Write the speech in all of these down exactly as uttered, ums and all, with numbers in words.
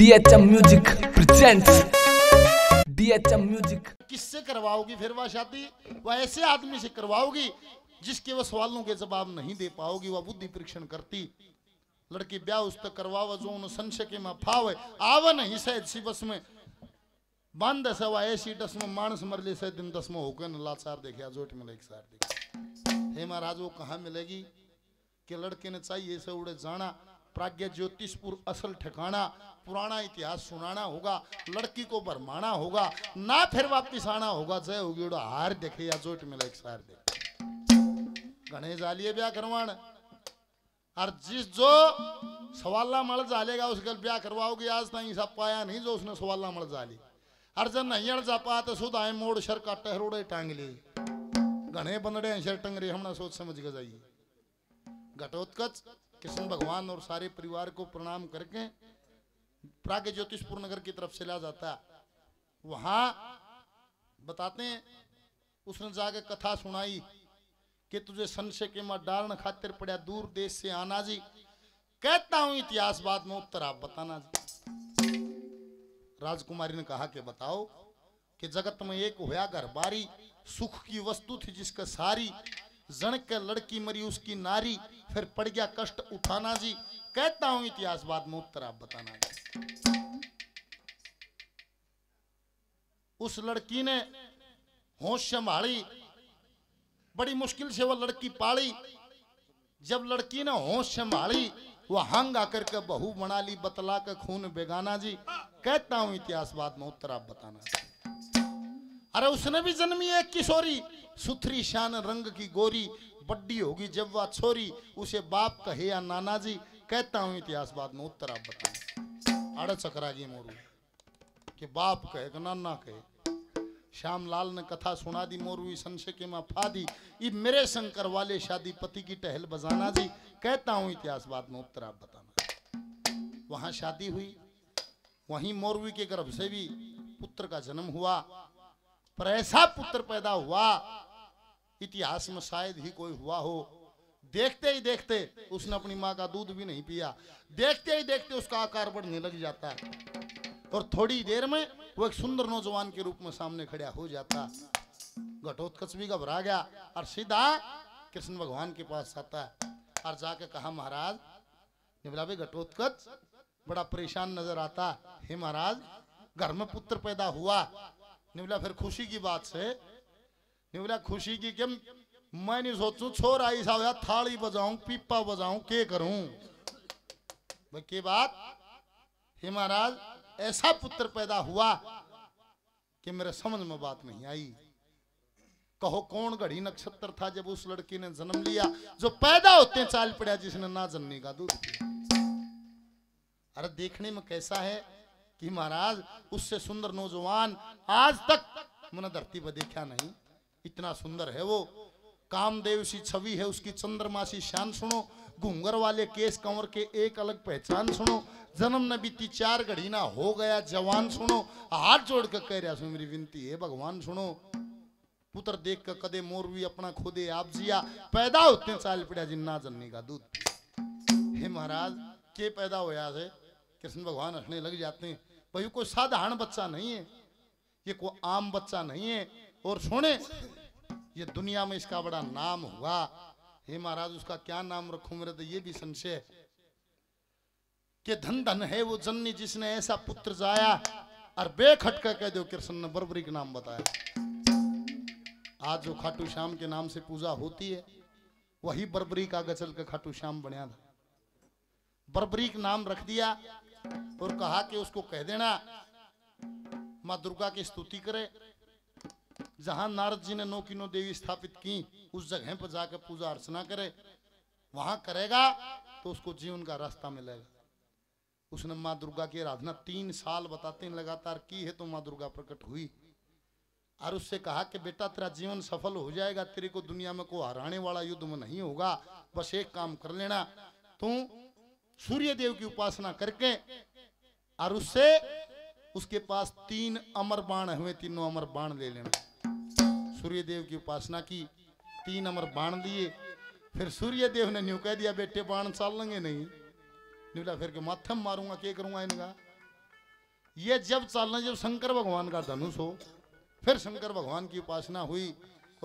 D H M Music presents D H M Music। किससे करवाओगी फिर वह शादी? वह ऐसे आदमी से करवाओगी जिसके वह सवालों के जवाब नहीं दे पाओगी। वह बुद्धि परीक्षण करती। लड़की ब्याह उस तक करवाव जो संशय के में फावे आवन ही सह सिबस में बांध सवा ऐसी दस में मानस मरली सह दिन दस में होकर लाचार देखे जोट में लेके सार देखे। हे महाराज वो कहाँ मिलेगी कि लड़के ने चाहिए से उड़े जाना। प्राज्ञ ज्योतिषपुर असल ठिकाना। पुराना इतिहास सुनाना होगा, लड़की को भरमाना होगा, ना फिर वापिस आना होगा। जय होगी उड़ा हार देखे या जोट मिले एक सार देखे। घने जालिए ब्याह करवाण और जिस जो सवाला मल जालेगा उसके ब्याह करवाओगी। आज तक हिसाब पाया नहीं जो उसने सवाला मल जाली। हर जन नहीं अड़ जा पाते सुध आए मोड़ शर का टहरोड़े टांग लिए। घने बंदड़े शर टंगरे हमने सोच समझ के जाइए। घटोत्कच कृष्ण भगवान और सारे परिवार को प्रणाम करके प्राग ज्योतिषपुर नगर की तरफ से ला जाता। वहां बताते हैं उसने जाके कथा सुनाई कि तुझे संशय के मां डालने खातिर पड़ा दूर देश से आना जी। कहता हूं इतिहास बाद में उत्तर आप बताना जी। राजकुमारी ने कहा कि बताओ कि जगत में एक होया घरबारी, सुख की वस्तु थी जिसका सारी। जन के लड़की मरी उसकी नारी, फिर पड़ गया कष्ट उठाना जी। कहता हूं इतिहास बाद में उत्तर आप बताना जी। उस लड़की ने होश संभाली, बड़ी मुश्किल से वह लड़की पाली। जब लड़की ने होश संभाली वह हंग आकर के बहू बना ली, बतला के खून बेगाना जी। कहता हूं इतिहास बाद में उत्तर आप बताना जी। अरे उसने भी जन्मी एक किशोरी, सुथरी शान रंग की गोरी, बड्डी होगी जब वह छोरी, उसे बाप कहे या नाना जी। कहता हूं इतिहास बाद में उत्तर आप बताएं। आड़ चकरा जी मोरू कि बाप कहे कि नाना कहे। श्यामलाल ने कथा सुना दी। मोरू संशय के मां फादी, ये मेरे शंकर वाले शादी पति की टहल बजाना जी। कहता हूं इतिहास बाद में उत्तर आप बताना। वहां शादी हुई, वहीं मोरवी के गर्भ से भी पुत्र का जन्म हुआ। पर ऐसा पुत्र पैदा हुआ इतिहास में शायद ही कोई हुआ हो। देखते ही देखते उसने अपनी माँ का दूध भी नहीं पिया। देखते ही देखते उसका आकार बढ़ने लग जाता है और थोड़ी देर में वो एक सुंदर नौजवान के रूप में सामने खड़ा हो जाता। घटोत्कच भी घबरा गया और सीधा कृष्ण भगवान के पास आता है और जाके कहा, महाराज निबला भी घटोत्कच बड़ा परेशान नजर आता है। महाराज घर में पुत्र पैदा हुआ। निबला फिर खुशी की बात से निबला खुशी की कि मैं नहीं सोचूं छोरा आई साहब थाली बजाऊं पीपा बजाऊं के करूं बल्कि बात। हे महाराज ऐसा पुत्र पैदा हुआ कि मेरे समझ में बात नहीं आई। कहो कौन घड़ी नक्षत्र था जब उस लड़की ने जन्म लिया, जो पैदा होते चाल पड़ा जिसने ना जन्मी का दूध पिया। अरे देखने में कैसा है कि महाराज उससे सुंदर नौजवान आज तक मैंने धरती पर देखा नहीं, इतना सुंदर है वो। कामदेव सी छवि है उसकी, चंद्रमा सी शान सुनो, घूंगर वाले केस कंवर के एक अलग पहचान सुनो, जन्म न बीती चार घड़ी ना हो गया जवान सुनो। हाथ जोड़ कर कह रहा मेरी विनती है भगवान सुनो, पुत्र देख कर कदे मोरवी अपना खोदे आप जिया, पैदा होते साल पड़ा जिन्ना जन्नी का दूध। हे महाराज के पैदा होया से कृष्ण भगवान हंसने लग जाते हैं। भाई कोई साधारण बच्चा नहीं है, ये कोई आम बच्चा नहीं है। और सुने ये दुनिया में इसका बड़ा नाम हुआ। हे महाराज उसका क्या नाम रखूं, मेरे तो ये भी संशय कि धन धन है वो जननी जिसने ऐसा पुत्र जाया। और बेखटका कह दो कृष्ण ने बरबरी के नाम बताया। आज जो खाटू श्याम के नाम से पूजा होती है वही बरबरी का गचल का खाटू श्याम बनिया था। बरबरी का नाम रख दिया और कहा कि उसको कह देना माँ दुर्गा की स्तुति करे। जहां नारद जी ने नौ किनो देवी स्थापित की उस जगह पर जाकर पूजा अर्चना करे। वहां करेगा तो उसको जीवन का रास्ता मिलेगा। उसने माँ दुर्गा की आराधना तीन साल बताते लगातार की है तो माँ दुर्गा प्रकट हुई और उससे कहा कि बेटा तेरा जीवन सफल हो जाएगा, तेरे को दुनिया में को हराने वाला युद्ध में नहीं होगा। बस एक काम कर लेना, तू सूर्य देव की उपासना करके और उससे उसके पास तीन अमर बाण हुए, तीनों अमर बाण ले लेना। सूर्य देव की उपासना की, तीन अमर बाण लिए। फिर सूर्य देव ने न्यू कह दिया बेटे बाण चाल लेंगे नहीं। निबला फिर के माथम मारूंगा के करूंगा इनका। ये जब चलना जब शंकर भगवान का धनुष हो। फिर शंकर भगवान की उपासना हुई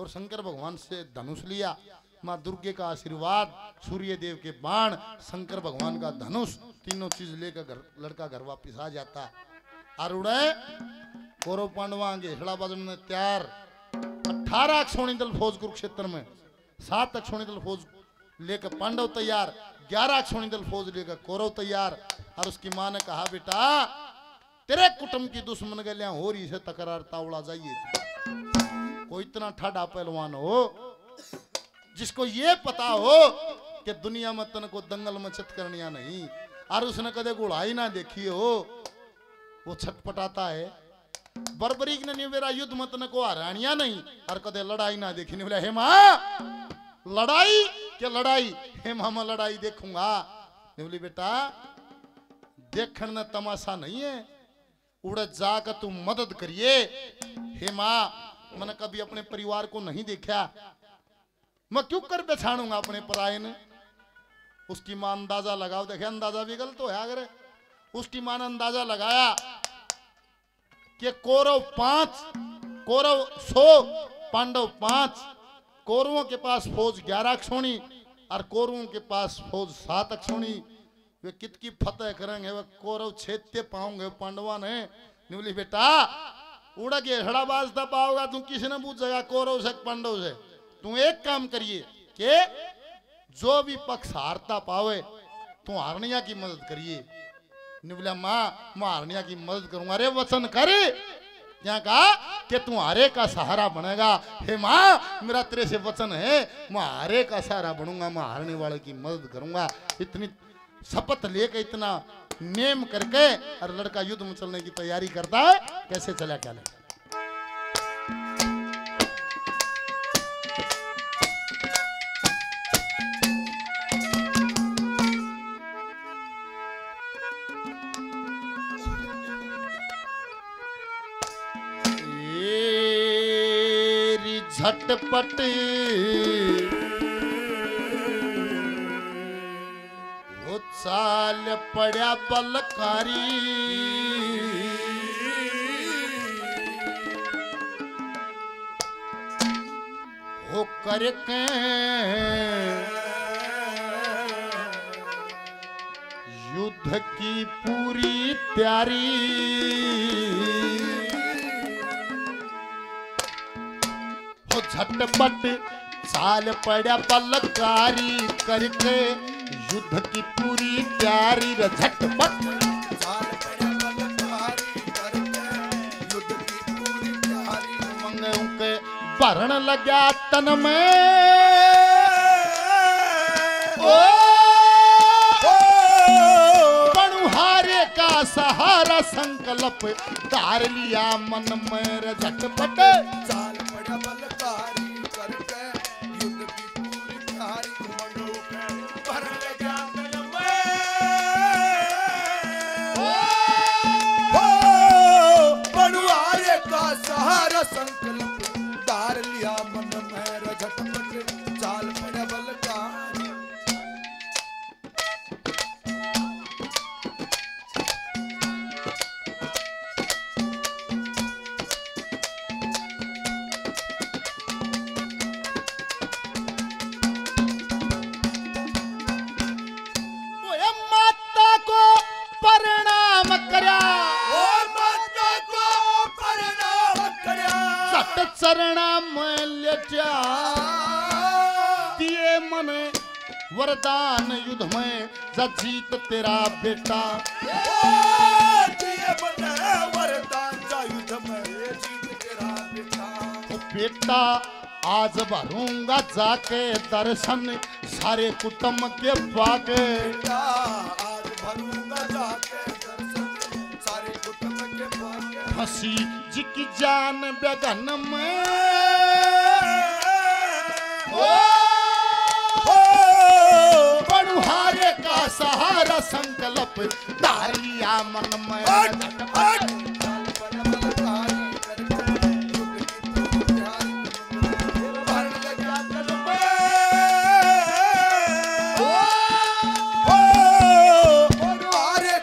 और शंकर भगवान से धनुष लिया, माँ दुर्गे का आशीर्वाद, सूर्य देव के बाण, शंकर भगवान का धनुष, तीनों चीज लेकर लड़का घर वापिस आ जाता। आरुड़े कौरव पांडवा आगे हिड़ा बाजन में तैयार। अठारह अक्षोणी दल फौज कुरुक्षेत्र में, सात अक्षोणी दल फौज लेकर पांडव तैयार, ग्यारह अक्षोणी दल फौज लेकर कौरव तैयार। और उसकी माँ ने कहा, बेटा तेरे कुटुंब की दुश्मन गलियां हो रही से तकरार तावड़ा जाइए, कोई इतना ठाडा पहलवान हो जिसको ये पता हो कि दुनिया में तन को दंगल मचत करनिया नहीं। और उसने कदे गुड़ाई ना देखी हो, वो छटपटाता है। बरबरी ने नहीं मेरा युद्ध मत न को हरानिया नहीं, और कदे लड़ाई ना देखी। नहीं बोले, हे माँ लड़ाई क्या लड़ाई, हे माँ मैं लड़ाई देखूंगा। नहीं बोली, बेटा देखने तमाशा नहीं है, उड़े जाकर तुम मदद करिए। हे माँ मैंने कभी अपने परिवार को नहीं देखा, मैं क्यों कर पहचानूंगा अपने परायन। उसकी माँ अंदाजा लगाओ, देखे अंदाजा भी गलत हो गया। उसकी माँ ने अंदाजा लगाया कि कौरव पांच, कौरव सौ, पांडव पांच, कौरवों के पास फौज ग्यारह अक्षोणी और कौरवों के पास फौज सात अक्षोणी, वे कितकी फतेह करेंगे, वे कौरव छेदते पाओगे पांडवा ने। निवली, बेटा उड़ा के हड़ा बाजता पाओगा तू किसी ने पूछेगा कौरव से पांडव से। तू एक काम करिए कि जो भी पक्ष हारता पावे तू हारनिया की मदद करिए। निवला, माँ मैं हारनिया की मदद करूंगा, अरे वचन कर। यहाँ कहा कि तू हारे का सहारा बनेगा। हे माँ मेरा तेरे से वचन है, मैं हारे का सहारा बनूंगा, मैं हारने वाले की मदद करूंगा। इतनी शपथ लेके इतना नेम करके और लड़का युद्ध में चलने की तैयारी करता है। कैसे चला क्या लगा? झटपट वो चाल पड़ा बलकारी, हो करके युद्ध की पूरी तैयारी। झटपट चाल पड़ा बलकारी, करके युद्ध की पूरी तैयारी। झटपट चाल पड़ा बलकारी, करके युद्ध की पूरी तैयारी। मंगों के भरण लगा तन में, ओ बनुहारे का सहारा संकल्प धार लिया मन में। झटपट चाल पड़ा बलकारी, जीत तेरा बेटा दिए वरदान युद्ध में, जीत तेरा बेटा। तो बेटा आज भरूंगा जाके दर्शन सारे कुटुंब के बागे, आज भरूंगा जाके दर्शन सारे कुटुंब के बागे। हंसी जी की जान बेगन में, बनुहारे का सहारा संकल्प धार लिया मन में। बनुहारे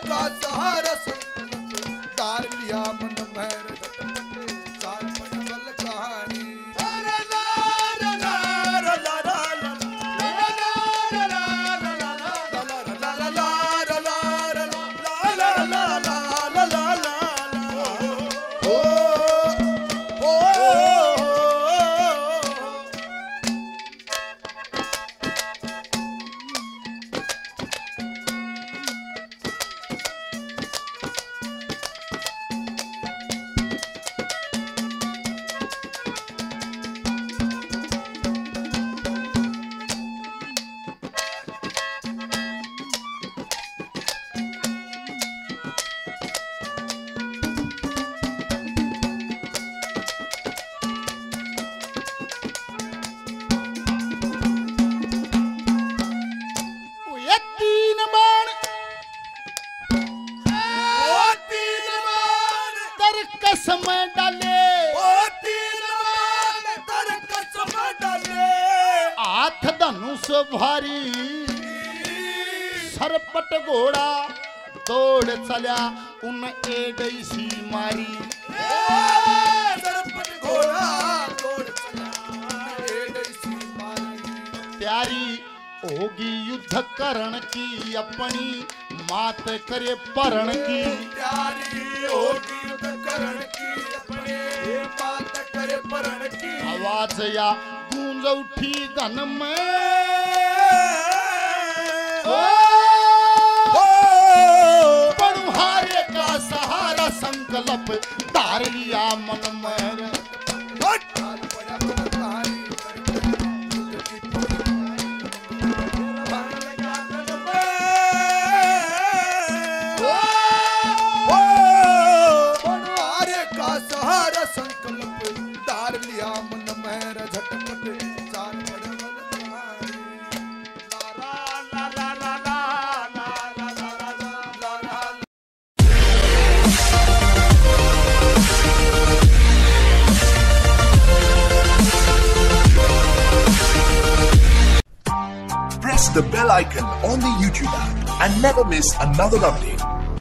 का सहारा संकल्प धार कसम डाले तेरे कसम डाले हाथ धनुष भारी सरपट घोड़ा तोड़ चलिया उन एडई सी मारी सरपट घोड़ा तोड़ चलिया एडई सी मारी प्यारी होगी युद्ध करण की अपनी मात करे परण की प्यारी होगी युद्ध करण की अपने मात करे परण की आवाज या गूंज उठी धन में ओ पणुहारे का सहारा संकल्प धार लिया मन में the bell icon on the YouTube app and never miss another update.